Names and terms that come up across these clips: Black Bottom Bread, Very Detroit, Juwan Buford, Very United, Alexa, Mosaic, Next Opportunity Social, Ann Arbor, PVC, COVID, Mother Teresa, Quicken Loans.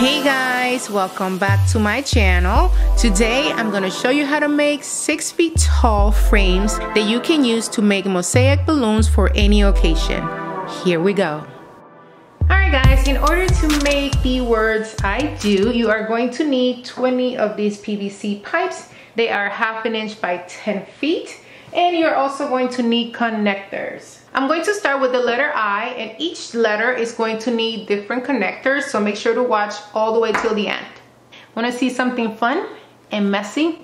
Hey guys, welcome back to my channel. Today I'm gonna show you how to make 6 feet tall frames that you can use to make mosaic balloons for any occasion. Here we go. Alright guys, in order to make the words I do, you are going to need 20 of these PVC pipes. They are 1/2 inch by 10 feet. And you're also going to need connectors. I'm going to start with the letter I, and each letter is going to need different connectors, so make sure to watch all the way till the end. Want to see something fun and messy?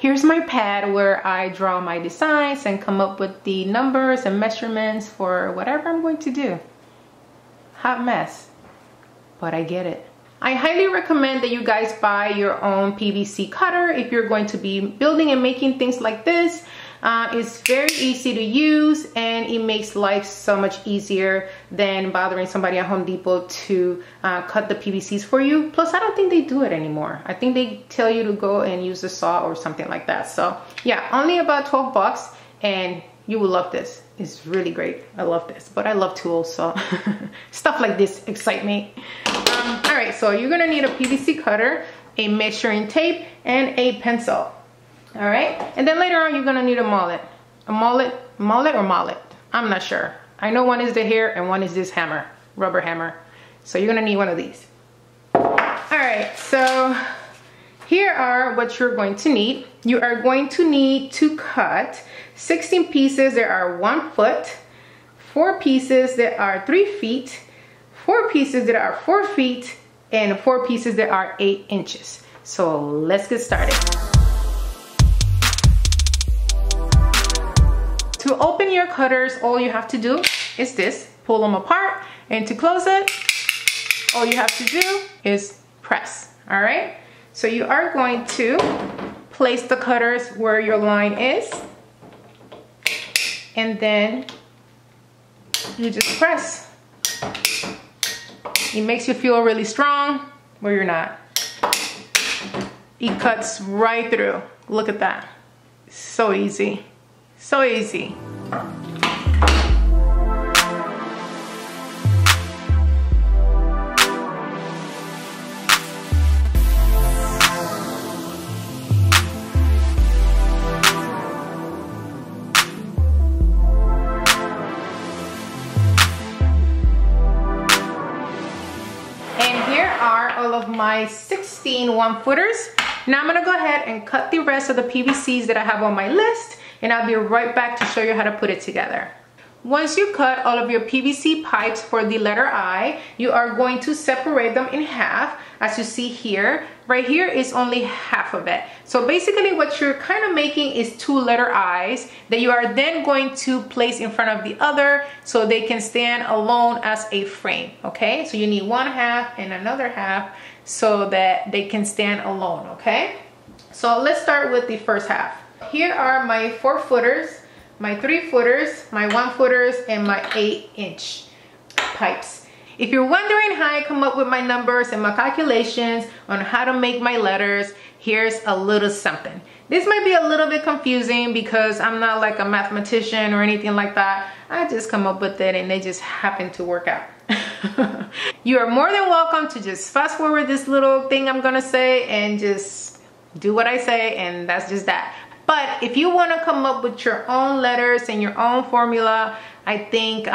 Here's my pad where I draw my designs and come up with the numbers and measurements for whatever I'm going to do. Hot mess, but I get it. I highly recommend that you guys buy your own PVC cutter if you're going to be building and making things like this. It's very easy to use and it makes life so much easier than bothering somebody at Home Depot to cut the PVCs for you. Plus, I don't think they do it anymore. I think they tell you to go and use a saw or something like that. So yeah, only about 12 bucks and you will love this. It's really great. I love this, but I love tools, so stuff like this excites me. All right, so you're gonna need a PVC cutter, a measuring tape, and a pencil. All right, and then later on you're gonna need a mallet. A mallet? I'm not sure. I know one is the hair and one is this hammer, rubber hammer. So you're gonna need one of these. All right, so here are what you're going to need. You are going to need to cut 16 pieces that are 1 foot, 4 pieces that are 3 feet, 4 pieces that are 4 feet, and 4 pieces that are 8 inches. So let's get started. To open your cutters, all you have to do is this, pull them apart, and to close it, all you have to do is press, all right? So you are going to place the cutters where your line is, and then you just press. It makes you feel really strong, but you're not. It cuts right through. Look at that, so easy. So easy. And here are all of my 16 one-footers. Now I'm gonna go ahead and cut the rest of the PVCs that I have on my list, and I'll be right back to show you how to put it together. Once you cut all of your PVC pipes for the letter I, you are going to separate them in half, as you see here. Right here is only half of it. So basically what you're kind of making is 2 letter I's that you are then going to place in front of the other so they can stand alone as a frame, okay? So you need 1/2 and another half so that they can stand alone, okay? So let's start with the first half. Here are my 4-footers, my 3-footers, my 1-footers, and my 8-inch pipes. If you're wondering how I come up with my numbers and my calculations on how to make my letters, here's a little something. This might be a little bit confusing because I'm not like a mathematician or anything like that. I just come up with it and they just happen to work out. You are more than welcome to just fast forward this little thing I'm gonna say and just do what I say, and that's just that. But if you want to come up with your own letters and your own formula, I think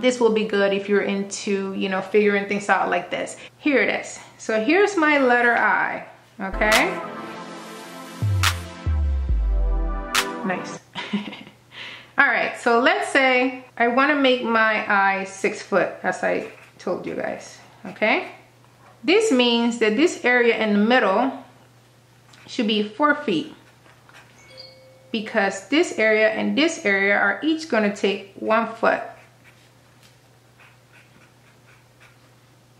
this will be good if you're into, you know, figuring things out like this. Here it is. So here's my letter I, okay? Nice. All right, so let's say I want to make my I 6 foot, as I told you guys, okay? This means that this area in the middle should be 4 feet, because this area and this area are each going to take 1 foot,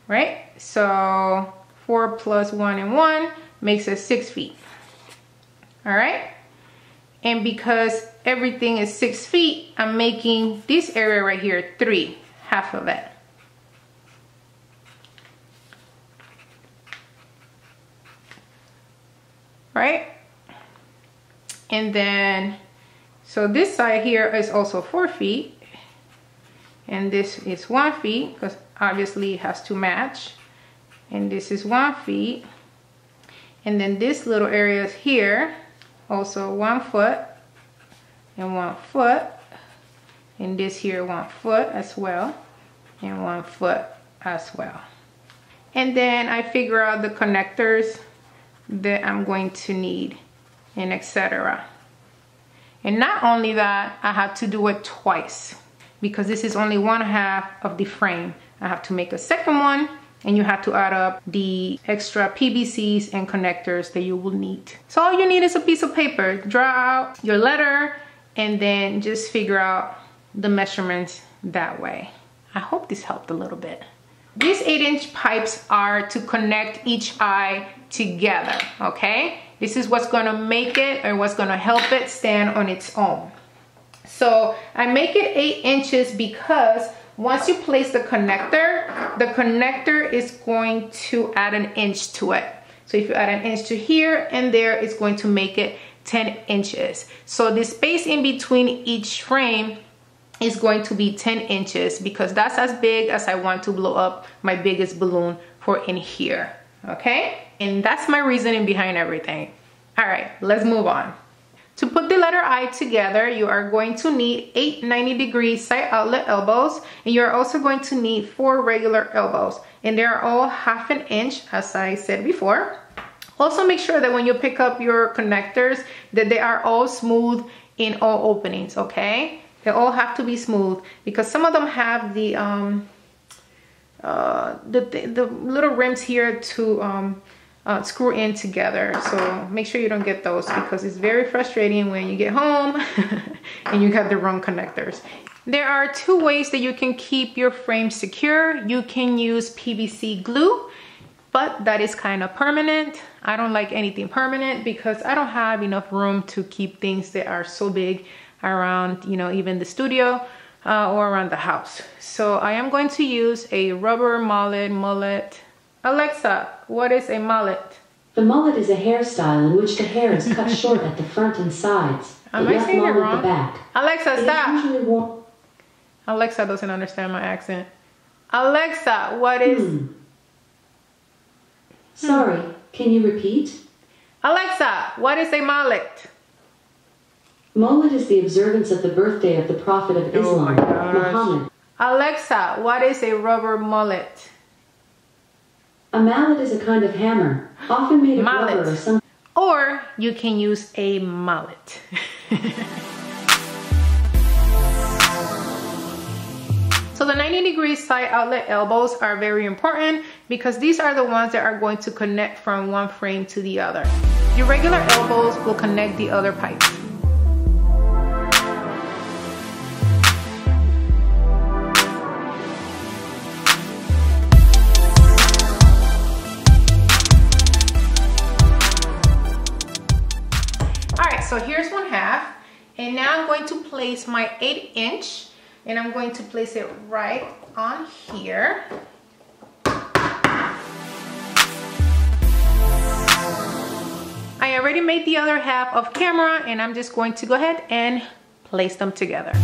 right? So 4 plus 1 and 1 makes it 6 feet, all right? And because everything is 6 feet, I'm making this area right here 3, half of it. Right? And then, so this side here is also 4 feet, and this is 1 foot, because obviously it has to match. and this is 1 foot, and then this little area is here also 1 foot and 1 foot, and this here 1 foot as well and 1 foot as well. And then I figure out the connectors that I'm going to need and etc. And not only that, I have to do it twice because this is only 1/2 of the frame. I have to make a second one, and you have to add up the extra PVCs and connectors that you will need. So all you need is a piece of paper, draw out your letter, and then just figure out the measurements that way. I hope this helped a little bit. These 8-inch pipes are to connect each eye together, okay? This is what's gonna make it or what's gonna help it stand on its own. So I make it 8 inches because once you place the connector is going to add 1 inch to it. So if you add 1 inch to here and there, it's going to make it 10 inches. So the space in between each frame is going to be 10 inches because that's as big as I want to blow up my biggest balloon for in here, okay? And that's my reasoning behind everything. All right, let's move on. To put the letter I together, you are going to need 8 90-degree side outlet elbows, and you're also going to need 4 regular elbows, and they're all 1/2 inch, as I said before. Also make sure that when you pick up your connectors that they are all smooth in all openings, okay? They all have to be smooth because some of them have the little rims here to screw in together. So make sure you don't get those because it's very frustrating when you get home and you got the wrong connectors. There are 2 ways that you can keep your frame secure. You can use PVC glue, but that is kind of permanent. I don't like anything permanent because I don't have enough room to keep things that are so big around, you know, even the studio or around the house. So I am going to use a rubber mullet. Alexa, what is a mullet? The mullet is a hairstyle in which the hair is cut short at the front and sides. Am I saying it wrong? Alexa, stop. Alexa doesn't understand my accent. Alexa, what is... Sorry, can you repeat? Alexa, what is a mullet? Mullet is the observance of the birthday of the Prophet of Islam, Muhammad. Alexa, what is a rubber mullet? A mallet is a kind of hammer, often made of rubber or some... Or you can use a mallet. So the 90-degree side outlet elbows are very important because these are the ones that are going to connect from one frame to the other. Your regular elbows will connect the other pipes. So here's 1/2, and now I'm going to place my 8-inch, and I'm going to place it right on here. I already made the other 1/2 off camera, and I'm just going to go ahead and place them together.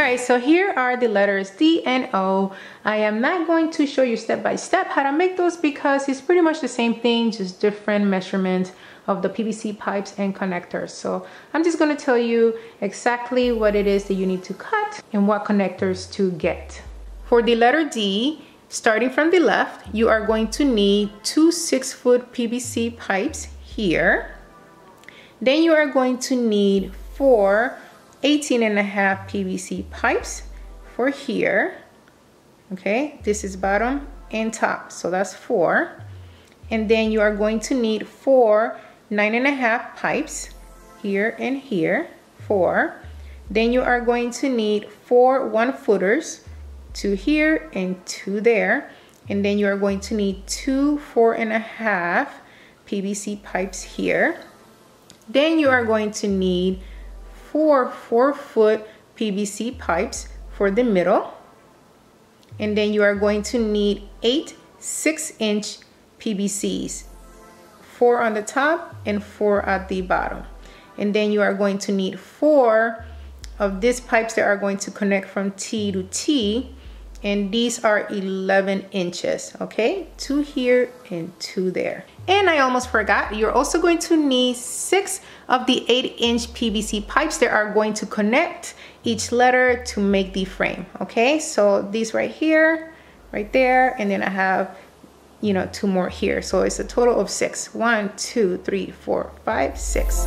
Alright, so here are the letters D and O. I am not going to show you step by step how to make those because it's pretty much the same thing, just different measurements of the PVC pipes and connectors. So I'm just going to tell you exactly what it is that you need to cut and what connectors to get. For the letter D, starting from the left, you are going to need 2 6-foot PVC pipes here. Then you are going to need 4 18.5 PVC pipes for here. Okay, this is bottom and top, so that's 4. And then you are going to need 4 9.5 pipes here and here, 4. Then you are going to need 4 1-footers, 2 here and 2 there. And then you are going to need 2 4.5 PVC pipes here. Then you are going to need 4 4-foot PVC pipes for the middle, and then you are going to need 8 6-inch PVCs, 4 on the top and 4 at the bottom. And then you are going to need 4 of these pipes that are going to connect from T to T. And these are 11 inches, okay? 2 here and 2 there. And I almost forgot, you're also going to need 6 of the 8-inch PVC pipes that are going to connect each letter to make the frame, okay? So these right here, right there, and then I have, you know, 2 more here. So it's a total of 6. 1, 2, 3, 4, 5, 6.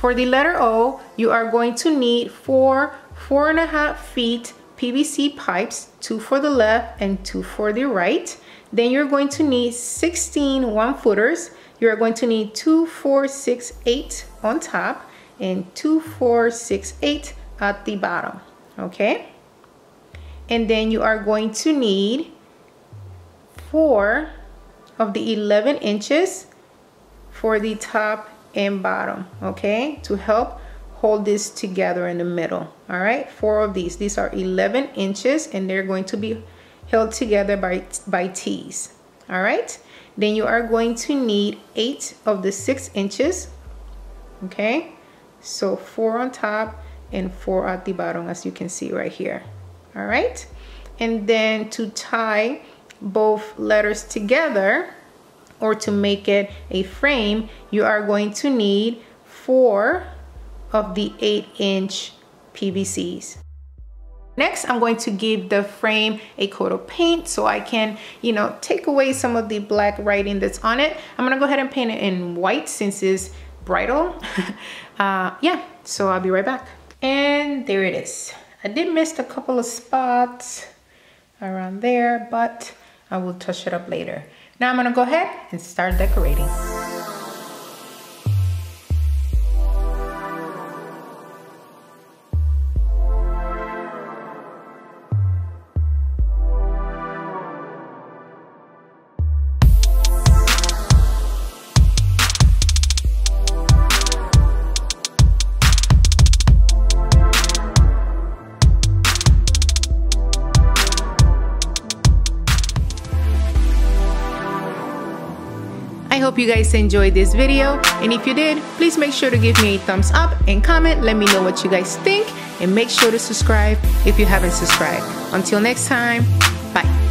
For the letter O, you are going to need 4 4.5 feet PVC pipes, 2 for the left and 2 for the right. Then you're going to need 16 1-footers. You're going to need 2, 4, 6, 8 on top and 2, 4, 6, 8 at the bottom, okay? And then you are going to need 4 of the 11 inches for the top and bottom, okay, to help hold this together in the middle. All right, 4 of these. These are 11 inches and they're going to be held together by T's. All right, then you are going to need 8 of the 6 inches, okay? So 4 on top and 4 at the bottom, as you can see right here. All right, and then to tie both letters together, or to make it a frame, you are going to need 4 of the 8-inch PVCs. Next, I'm going to give the frame a coat of paint so I can, you know, take away some of the black writing that's on it. I'm gonna go ahead and paint it in white since it's bridal. Yeah, so I'll be right back. And there it is. I did miss a couple of spots around there, but I will touch it up later. Now I'm gonna go ahead and start decorating. Hope you guys enjoyed this video, and if you did, please make sure to give me a thumbs up and comment. Let me know what you guys think, and make sure to subscribe if you haven't subscribed. Until next time, bye.